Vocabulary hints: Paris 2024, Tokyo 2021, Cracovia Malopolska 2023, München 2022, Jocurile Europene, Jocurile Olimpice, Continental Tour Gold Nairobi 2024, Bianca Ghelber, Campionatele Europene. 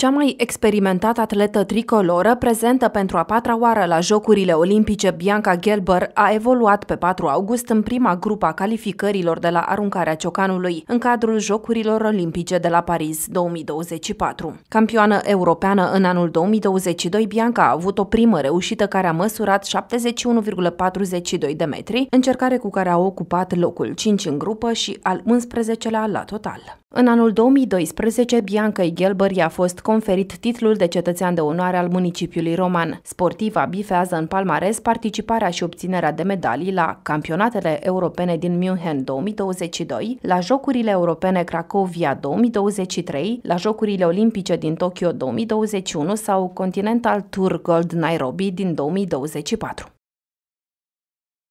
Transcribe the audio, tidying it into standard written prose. Cea mai experimentată atletă tricoloră, prezentă pentru a 4-a oară la Jocurile Olimpice, Bianca Ghelber, a evoluat pe 4 august în prima grupă a calificărilor de la aruncarea ciocanului, în cadrul Jocurilor Olimpice de la Paris 2024. Campioană europeană în anul 2022, Bianca a avut o primă reușită care a măsurat 71,42 de metri, încercare cu care a ocupat locul 5 în grupă și al 11-lea la total. În anul 2012, Bianca Ghelber i-a fost conferit titlul de cetățean de onoare al municipiului roman. Sportiva bifează în palmares participarea și obținerea de medalii la Campionatele Europene din München 2022, la Jocurile Europene Cracovia 2023, la Jocurile Olimpice din Tokyo 2021 sau Continental Tour Gold Nairobi din 2024.